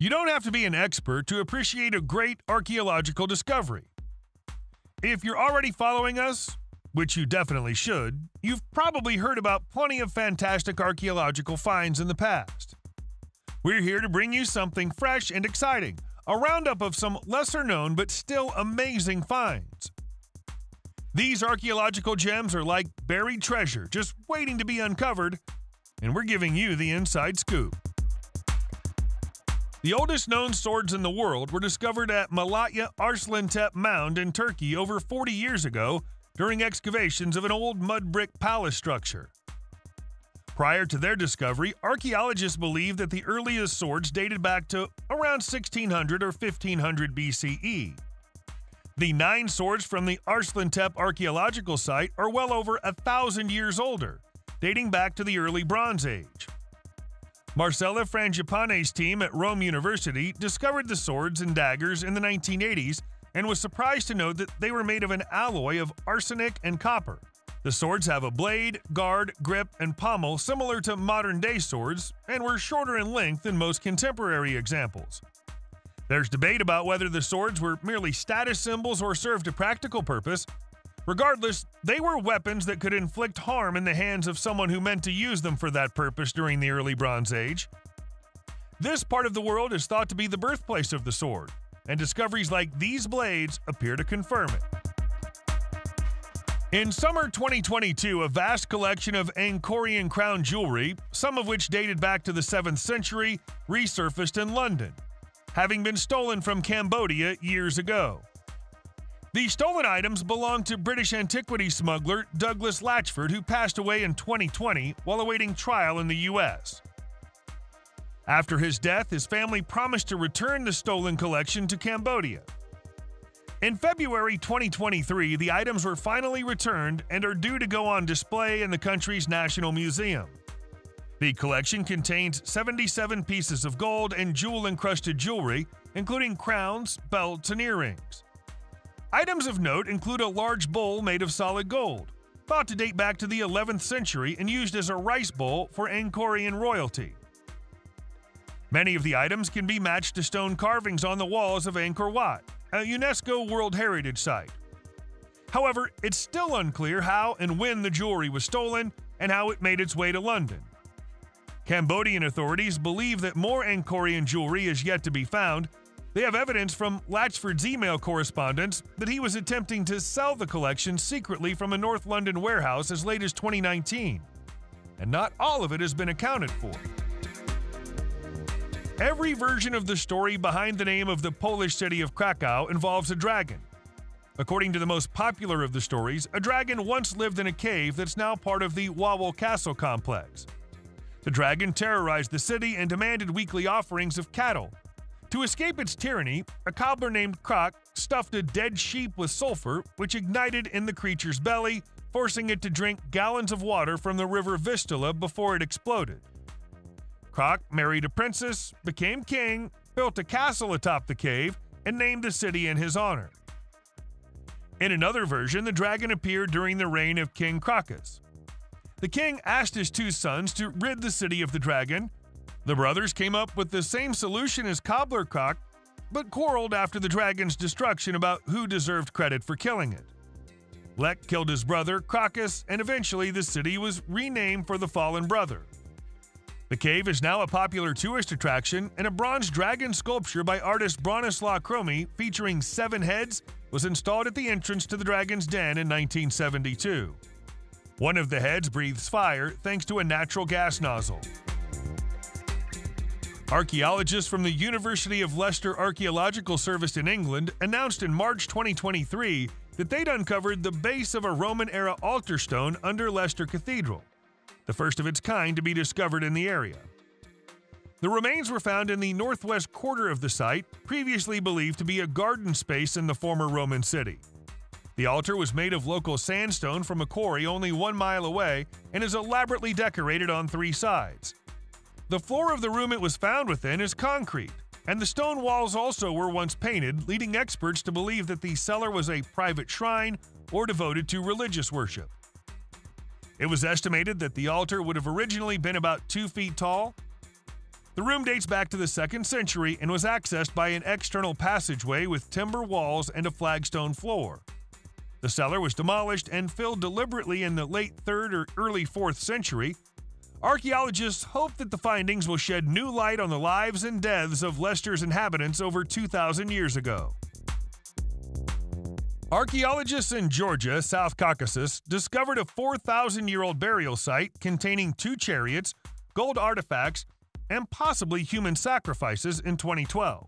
You don't have to be an expert to appreciate a great archaeological discovery. If you're already following us, which you definitely should, you've probably heard about plenty of fantastic archaeological finds in the past. We're here to bring you something fresh and exciting, a roundup of some lesser-known but still amazing finds. These archaeological gems are like buried treasure just waiting to be uncovered, and we're giving you the inside scoop. The oldest known swords in the world were discovered at Malatya Arslantepe Mound in Turkey over 40 years ago during excavations of an old mud brick palace structure. Prior to their discovery, archaeologists believe that the earliest swords dated back to around 1600 or 1500 BCE. The 9 swords from the Arslantepe archaeological site are well over 1,000 years older, dating back to the early Bronze Age. Marcella Frangipane's team at Rome University discovered the swords and daggers in the 1980s and was surprised to note that they were made of an alloy of arsenic and copper. The swords have a blade, guard, grip, and pommel similar to modern-day swords and were shorter in length than most contemporary examples. There's debate about whether the swords were merely status symbols or served a practical purpose. Regardless, they were weapons that could inflict harm in the hands of someone who meant to use them for that purpose during the early Bronze Age. This part of the world is thought to be the birthplace of the sword, and discoveries like these blades appear to confirm it. In summer 2022, a vast collection of Angkorian crown jewelry, some of which dated back to the 7th century, resurfaced in London, having been stolen from Cambodia years ago. The stolen items belonged to British antiquity smuggler Douglas Latchford, who passed away in 2020 while awaiting trial in the U.S. After his death, his family promised to return the stolen collection to Cambodia. In February 2023, the items were finally returned and are due to go on display in the country's National Museum. The collection contains 77 pieces of gold and jewel-encrusted jewelry, including crowns, belts, and earrings. Items of note include a large bowl made of solid gold, thought to date back to the 11th century and used as a rice bowl for Angkorian royalty. Many of the items can be matched to stone carvings on the walls of Angkor Wat, a UNESCO World Heritage Site. However, it's still unclear how and when the jewelry was stolen and how it made its way to London. Cambodian authorities believe that more Angkorian jewelry is yet to be found. They have evidence from Latchford's email correspondence that he was attempting to sell the collection secretly from a North London warehouse as late as 2019, and not all of it has been accounted for. Every version of the story behind the name of the Polish city of Krakow involves a dragon. According to the most popular of the stories, a dragon once lived in a cave that's now part of the Wawel Castle complex. The dragon terrorized the city and demanded weekly offerings of cattle. To escape its tyranny, a cobbler named Croc stuffed a dead sheep with sulfur, which ignited in the creature's belly, forcing it to drink gallons of water from the river Vistula before it exploded. Croc married a princess, became king, built a castle atop the cave, and named the city in his honor. In another version, the dragon appeared during the reign of King Crocus. The king asked his 2 sons to rid the city of the dragon. The brothers came up with the same solution as Cobbler Croc, but quarreled after the dragon's destruction about who deserved credit for killing it. Lech killed his brother, Krakus, and eventually the city was renamed for the fallen brother. The cave is now a popular tourist attraction, and a bronze dragon sculpture by artist Bronislaw Kromi featuring 7 heads was installed at the entrance to the dragon's den in 1972. One of the heads breathes fire thanks to a natural gas nozzle. Archaeologists from the University of Leicester Archaeological Service in England announced in March 2023 that they'd uncovered the base of a Roman-era altar stone under Leicester Cathedral, the first of its kind to be discovered in the area. The remains were found in the northwest quarter of the site, previously believed to be a garden space in the former Roman city. The altar was made of local sandstone from a quarry only 1 mile away and is elaborately decorated on 3 sides. The floor of the room it was found within is concrete, and the stone walls also were once painted, leading experts to believe that the cellar was a private shrine or devoted to religious worship. It was estimated that the altar would have originally been about 2 feet tall. The room dates back to the 2nd century and was accessed by an external passageway with timber walls and a flagstone floor. The cellar was demolished and filled deliberately in the late 3rd or early 4th century. Archaeologists hope that the findings will shed new light on the lives and deaths of Leicester's inhabitants over 2,000 years ago. Archaeologists in Georgia, South Caucasus, discovered a 4,000-year-old burial site containing 2 chariots, gold artifacts, and possibly human sacrifices in 2012.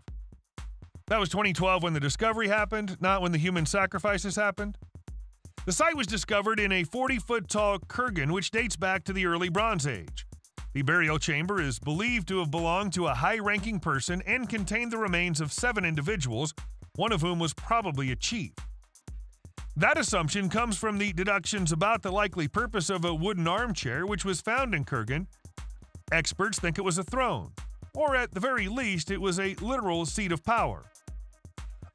That was 2012 when the discovery happened, not when the human sacrifices happened. The site was discovered in a 40-foot-tall kurgan, which dates back to the early Bronze Age. The burial chamber is believed to have belonged to a high-ranking person and contained the remains of 7 individuals, one of whom was probably a chief. That assumption comes from the deductions about the likely purpose of a wooden armchair which was found in Kurgan. Experts think it was a throne, or at the very least it was a literal seat of power.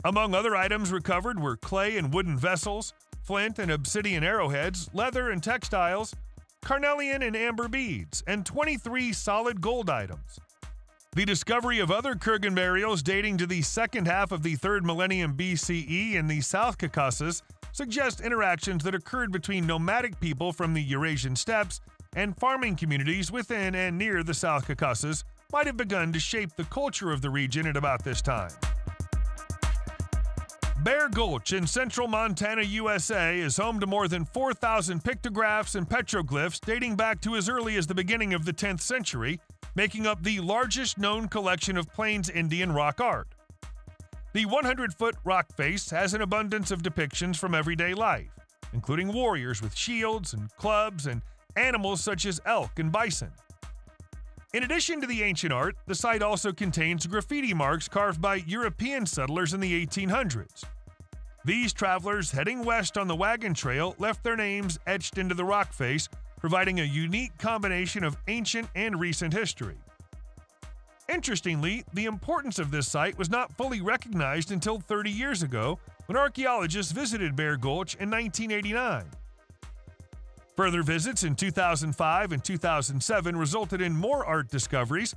Among other items recovered were clay and wooden vessels, flint and obsidian arrowheads, leather and textiles, carnelian and amber beads, and 23 solid gold items. The discovery of other Kurgan burials dating to the second half of the 3rd millennium BCE in the South Caucasus suggests interactions that occurred between nomadic people from the Eurasian steppes and farming communities within and near the South Caucasus might have begun to shape the culture of the region at about this time. Bear Gulch in central Montana, USA is home to more than 4,000 pictographs and petroglyphs dating back to as early as the beginning of the 10th century, making up the largest known collection of Plains Indian rock art. The 100-foot rock face has an abundance of depictions from everyday life, including warriors with shields and clubs and animals such as elk and bison. In addition to the ancient art, the site also contains graffiti marks carved by European settlers in the 1800s. These travelers heading west on the wagon trail left their names etched into the rock face, providing a unique combination of ancient and recent history. Interestingly, the importance of this site was not fully recognized until 30 years ago when archaeologists visited Bear Gulch in 1989. Further visits in 2005 and 2007 resulted in more art discoveries.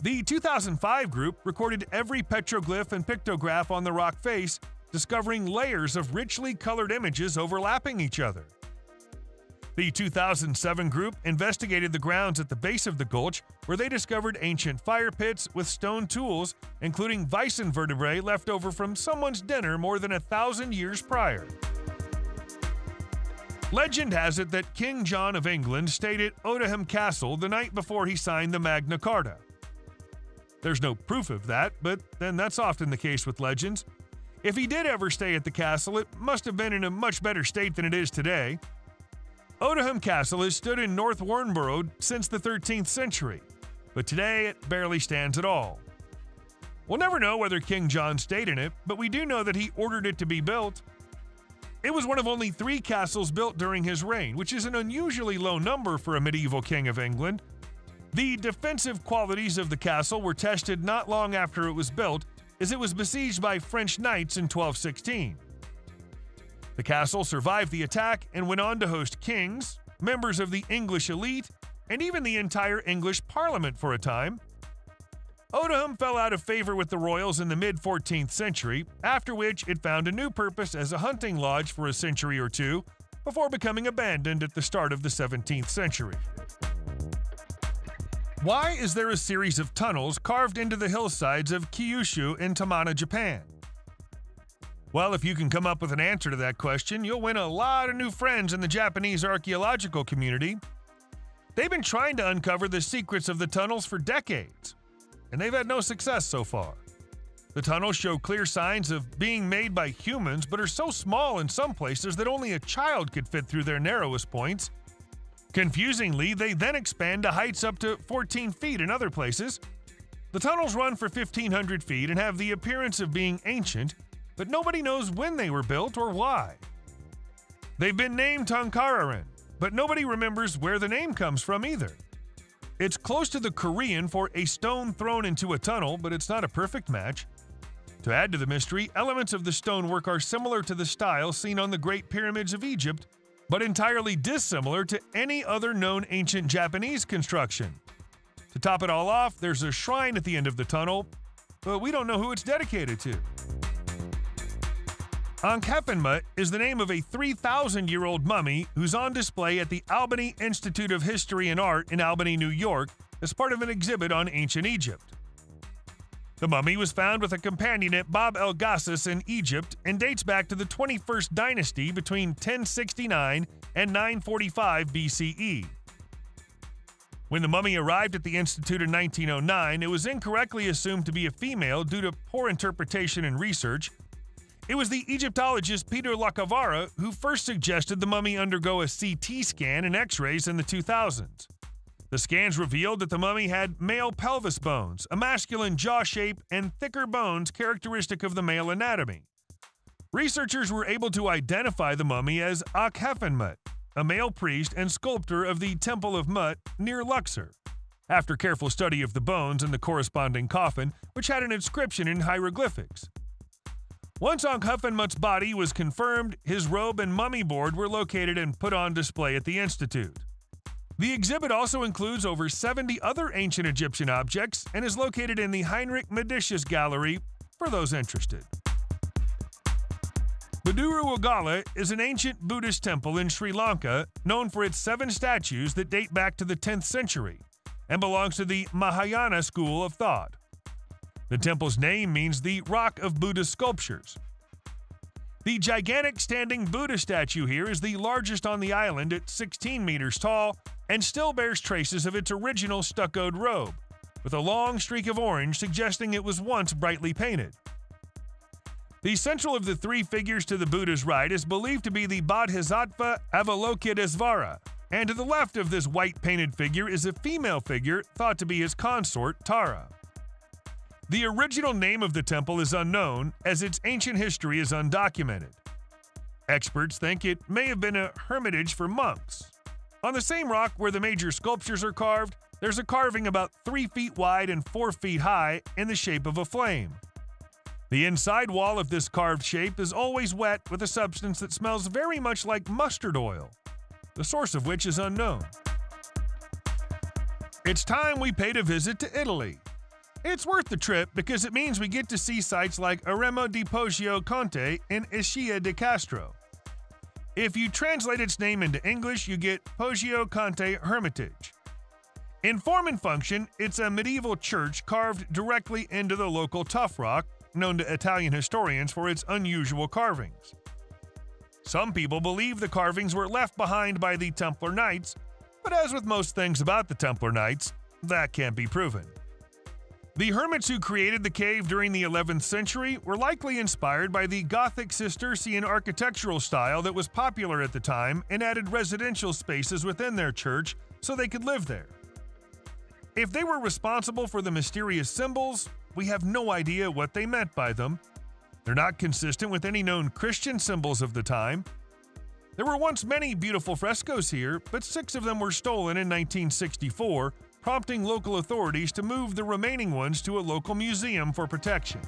The 2005 group recorded every petroglyph and pictograph on the rock face, discovering layers of richly colored images overlapping each other. The 2007 group investigated the grounds at the base of the gulch, where they discovered ancient fire pits with stone tools, including bison vertebrae left over from someone's dinner more than 1,000 years prior. Legend has it that King John of England stayed at Odeham Castle the night before he signed the Magna Carta. There's no proof of that, but then that's often the case with legends. If he did ever stay at the castle, it must have been in a much better state than it is today. Odeham Castle has stood in North Warnborough since the 13th century, but today it barely stands at all. We'll never know whether King John stayed in it, but we do know that he ordered it to be built. It was one of only 3 castles built during his reign, which is an unusually low number for a medieval king of England. The defensive qualities of the castle were tested not long after it was built, as it was besieged by French knights in 1216. The castle survived the attack and went on to host kings, members of the English elite, and even the entire English parliament for a time. Odeham fell out of favor with the royals in the mid-14th century, after which it found a new purpose as a hunting lodge for a century or two, before becoming abandoned at the start of the 17th century. Why is there a series of tunnels carved into the hillsides of Kyushu in Tamana, Japan? Well, if you can come up with an answer to that question, you'll win a lot of new friends in the Japanese archaeological community. They've been trying to uncover the secrets of the tunnels for decades, and they've had no success so far. The tunnels show clear signs of being made by humans, but are so small in some places that only a child could fit through their narrowest points. Confusingly, they then expand to heights up to 14 feet in other places. The tunnels run for 1,500 feet and have the appearance of being ancient, but nobody knows when they were built or why. They've been named Tonkararen, but nobody remembers where the name comes from either. It's close to the Korean for a stone thrown into a tunnel, but it's not a perfect match. To add to the mystery, elements of the stonework are similar to the style seen on the Great Pyramids of Egypt, but entirely dissimilar to any other known ancient Japanese construction. To top it all off, there's a shrine at the end of the tunnel, but we don't know who it's dedicated to. Ankhepenmut is the name of a 3,000-year-old mummy who's on display at the Albany Institute of History and Art in Albany, New York, as part of an exhibit on ancient Egypt. The mummy was found with a companion at Bab el-Gassus in Egypt and dates back to the 21st Dynasty between 1069 and 945 BCE. When the mummy arrived at the Institute in 1909, it was incorrectly assumed to be a female due to poor interpretation and research. It was the Egyptologist Peter Lacovara who first suggested the mummy undergo a CT scan and X-rays in the 2000s. The scans revealed that the mummy had male pelvis bones, a masculine jaw shape, and thicker bones characteristic of the male anatomy. Researchers were able to identify the mummy as Akhefenmut, a male priest and sculptor of the Temple of Mut near Luxor, after careful study of the bones and the corresponding coffin, which had an inscription in hieroglyphics. Once Akhefenmut's body was confirmed, his robe and mummy board were located and put on display at the Institute. The exhibit also includes over 70 other ancient Egyptian objects and is located in the Heinrich Medicius Gallery for those interested. Baduru Wagala is an ancient Buddhist temple in Sri Lanka known for its 7 statues that date back to the 10th century and belongs to the Mahayana school of thought. The temple's name means the Rock of Buddha Sculptures. The gigantic standing Buddha statue here is the largest on the island at 16 meters tall and still bears traces of its original stuccoed robe, with a long streak of orange suggesting it was once brightly painted. The central of the 3 figures to the Buddha's right is believed to be the Bodhisattva Avalokitesvara, and to the left of this white-painted figure is a female figure thought to be his consort, Tara. The original name of the temple is unknown, as its ancient history is undocumented. Experts think it may have been a hermitage for monks. On the same rock where the major sculptures are carved, there's a carving about 3 feet wide and 4 feet high in the shape of a flame. The inside wall of this carved shape is always wet with a substance that smells very much like mustard oil, the source of which is unknown. It's time we paid a visit to Italy. It's worth the trip because it means we get to see sites like Eremo di Poggio Conte and Ischia di Castro. If you translate its name into English, you get Poggio Conte Hermitage. In form and function, it's a medieval church carved directly into the local tuff rock, known to Italian historians for its unusual carvings. Some people believe the carvings were left behind by the Templar Knights, but as with most things about the Templar Knights, that can't be proven. The hermits who created the cave during the 11th century were likely inspired by the Gothic Cistercian architectural style that was popular at the time and added residential spaces within their church so they could live there. If they were responsible for the mysterious symbols, we have no idea what they meant by them. They're not consistent with any known Christian symbols of the time. There were once many beautiful frescoes here, but 6 of them were stolen in 1964, prompting local authorities to move the remaining ones to a local museum for protection.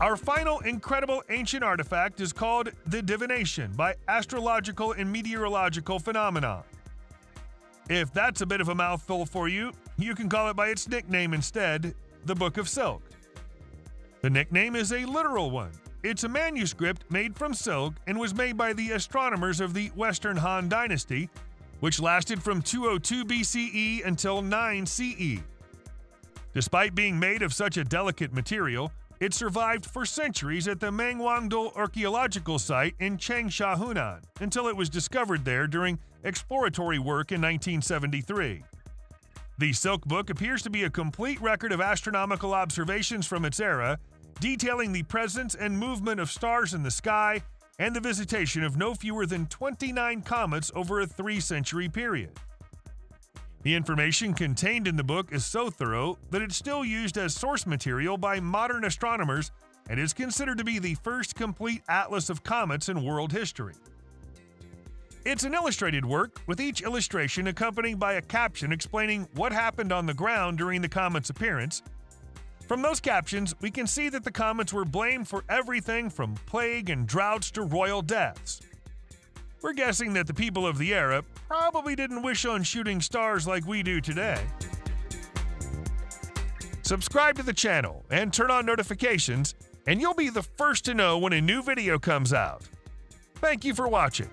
Our final incredible ancient artifact is called the Divination by Astrological and Meteorological Phenomena. If that's a bit of a mouthful for you, you can call it by its nickname instead, the Book of Silk. The nickname is a literal one. It's a manuscript made from silk and was made by the astronomers of the Western Han Dynasty, which lasted from 202 BCE until 9 CE. Despite being made of such a delicate material, it survived for centuries at the Mangwangdong Archaeological Site in Changsha, Hunan, until it was discovered there during exploratory work in 1973. The Silk Book appears to be a complete record of astronomical observations from its era, detailing the presence and movement of stars in the sky, and the visitation of no fewer than 29 comets over a 3-century period. The information contained in the book is so thorough that it's still used as source material by modern astronomers and is considered to be the first complete atlas of comets in world history. It's an illustrated work, with each illustration accompanied by a caption explaining what happened on the ground during the comet's appearance. From those captions, we can see that the comets were blamed for everything from plague and droughts to royal deaths. We're guessing that the people of the era probably didn't wish on shooting stars like we do today. Subscribe to the channel and turn on notifications, and you'll be the first to know when a new video comes out. Thank you for watching.